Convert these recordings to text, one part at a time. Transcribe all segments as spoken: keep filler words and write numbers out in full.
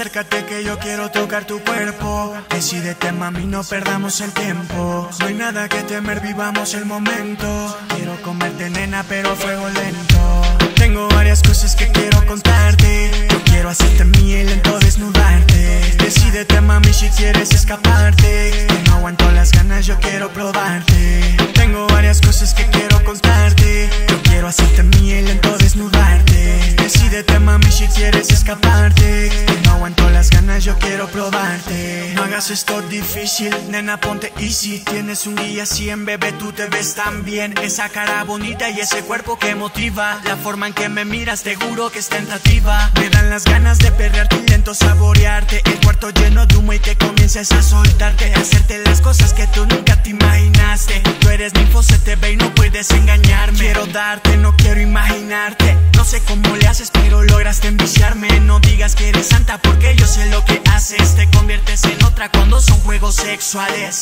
Acércate que yo quiero tocar tu cuerpo. Decídete, mami, no perdamos el tiempo. No hay nada que temer, vivamos el momento. Quiero comerte, nena, pero a fuego lento. Tengo varias cosas que quiero contarte. Yo quiero hacerte mía y lento desnudarte. Decídete, mami, si quieres escaparte. No aguanto las ganas, yo quiero probarte. Tengo varias cosas que quiero contarte. Yo quiero hacerte mía y lento desnudarte. Decídete, mami, si quieres escaparte. No aguanto las ganas, yo quiero probarte. No hagas esto difícil, nena, ponte easy. Tienes un guía cien, bebé, tú te ves tan bien. Esa cara bonita y ese cuerpo que motiva. La forma en que me miras, te juro que es tentativa. Me dan las ganas de perrearte y lento saborearte. El cuarto lleno de humo y que comiences a soltarte. Hacerte las cosas que tú nunca te imaginaste. Tú eres ninfo, se te ve y no puedes engañarme. Quiero darte, no quiero imaginarte. No sé cómo le haces, pero lograste enviciarme. No digas que eres santa porque yo sé lo que haces. Te conviertes en otra cuando son juegos sexuales.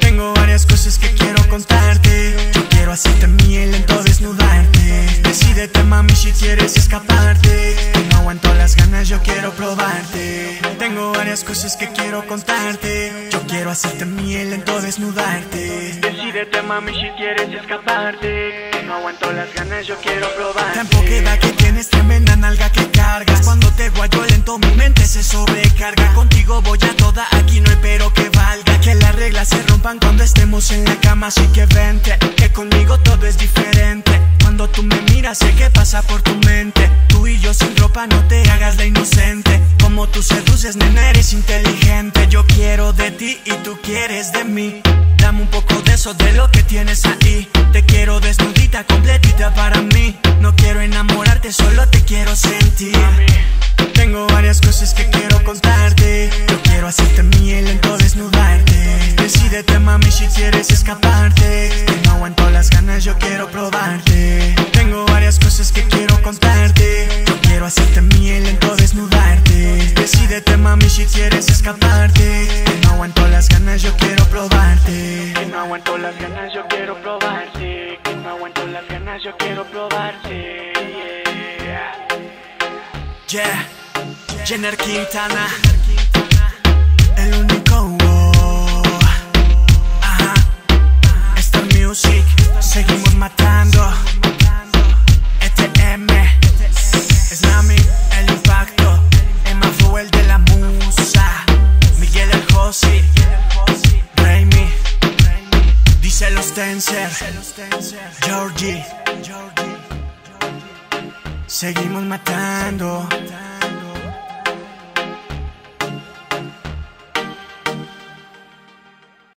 Tengo varias cosas que quiero contarte. Yo quiero hacerte mía y lento desnudarte. Decídete, mami, si quieres escaparte. No aguanto las ganas, yo quiero probarte. Tengo varias cosas que quiero contarte. Yo quiero hacerte mía y lento desnudarte. Decídete, mami, si quieres escaparte. No aguanto las ganas, yo quiero probarte. Tan poqueda que tienes, tremenda nalga que cargas. Cuando te guayo lento, mi mente se sobrecarga. Contigo voy a toda, aquí no hay pero que valga. Que las reglas se rompan cuando estemos en la cama. Así que vente, que conmigo todo es diferente. Cuando tú me miras, sé que pasa por tu mente. Tú y yo sin ropa, no te hagas la inocente. Como tú seduces, nena, eres inteligente. Yo quiero de ti y tú quieres de mí. Dame un poco de eso, de lo que tienes ahí. Te quiero desnudita, completita para mí. No quiero enamorarte, solo te quiero sentir. Tengo varias cosas que quiero contarte. Yo quiero hacerte mía y lento desnudarte. Decídete, mami, si quieres escaparte. No aguanto las ganas, yo quiero probarte. Tengo varias cosas que quiero contarte. Yo quiero hacerte mía y lento desnudarte. Decídete, mami, si quieres escaparte. No aguanto las ganas, yo quiero probarte. Que no aguanto las ganas, yo quiero probarte. Que no aguanto las ganas, yo quiero probarte. Yeah, yeah. Jenner Quintana, el único. Oh. Ajá. Star Music, seguimos matando. E T M, Snami, el impacto. Emma Fuel de la musa. Miguel el José. Georgie, seguimos matando.